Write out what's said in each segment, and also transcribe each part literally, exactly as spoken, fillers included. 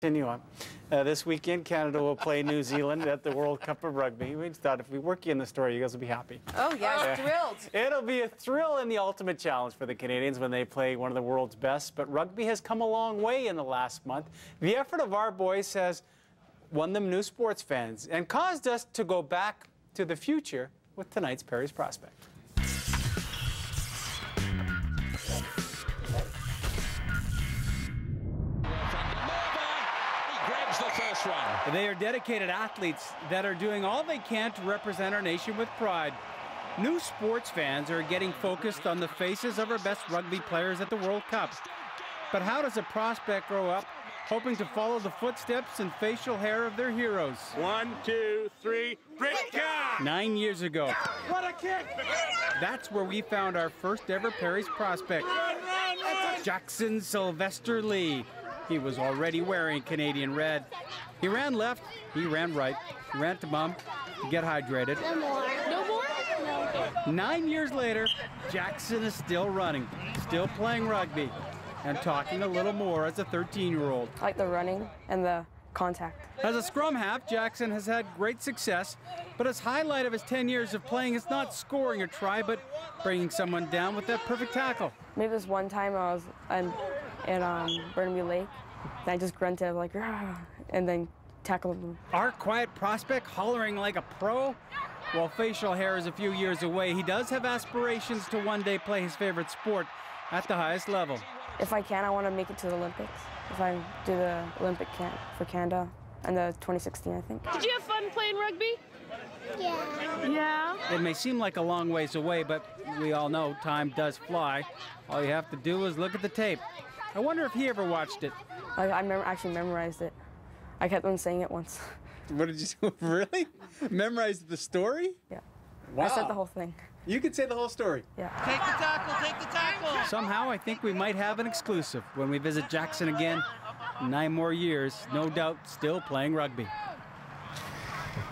Continue on. Uh, this weekend, Canada will play New Zealand at the World Cup of Rugby. We thought if we work you in the story, you guys will be happy. Oh, yeah, I'm thrilled. It'll be a thrill and the ultimate challenge for the Canadians when they play one of the world's best. But rugby has come a long way in the last month. The effort of our boys has won them new sports fans and caused us to go back to the future with tonight's Perry's Prospect. One. They are dedicated athletes that are doing all they can to represent our nation with pride. New sports fans are getting focused on the faces of our best rugby players at the World Cup. But how does a prospect grow up hoping to follow the footsteps and facial hair of their heroes? One, two, three, break up! Nine years ago. What a kick! That's where we found our first ever Perry's Prospect. Run, run, run. Jackson Sylvester Lee. He was already wearing Canadian red. He ran left, he ran right, he ran to mom to get hydrated. No more. No more? No. Nine years later, Jackson is still running, still playing rugby, and talking a little more as a thirteen-year-old. I like the running and the contact. As a scrum half, Jackson has had great success, but his highlight of his ten years of playing is not scoring a try, but bringing someone down with that perfect tackle. Maybe this one time I was in, in um, Burnaby Lake, and I just grunted, I was like, "Rah," and then tackled him. Our quiet prospect hollering like a pro? While facial hair is a few years away, he does have aspirations to one day play his favorite sport at the highest level. If I can, I want to make it to the Olympics. If I do the Olympic camp for Canada in the twenty sixteen, I think. Did you have fun playing rugby? Yeah. Yeah. It may seem like a long ways away, but we all know time does fly. All you have to do is look at the tape. I wonder if he ever watched it. I, I mem actually memorized it. I kept on saying it once. What did you do? Really? Memorized the story? Yeah. Wow. I said the whole thing. You could say the whole story. Yeah. Take the tackle, take the tackle. Somehow I think we might have an exclusive when we visit Jackson again. Nine more years, no doubt, still playing rugby.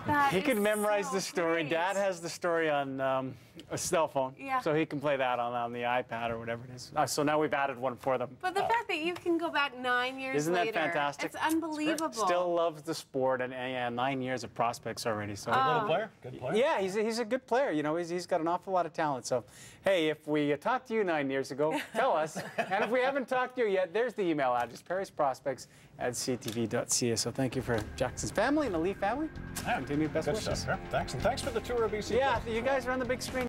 That he could memorize so the story. Great. Dad has the story on um, a cell phone, yeah. So he can play that on, on the iPad or whatever it is. Uh, so now we've added one for them. But the uh, fact that you can go back nine years isn't later, that fantastic? It's unbelievable. Still loves the sport, and, and yeah, nine years of prospects already. So um, good little player, good player. Yeah, he's a, he's a good player. You know, he's he's got an awful lot of talent. So, hey, if we uh, talked to you nine years ago, tell us. And if we haven't talked to you yet, there's the email address: parisprospects at c t v dot c a. So thank you for Jackson's family and the Lee family. Yeah. Continue best wishes. Stuff, huh? Thanks, and thanks for the tour of B C. Yeah, you guys are on the big screen.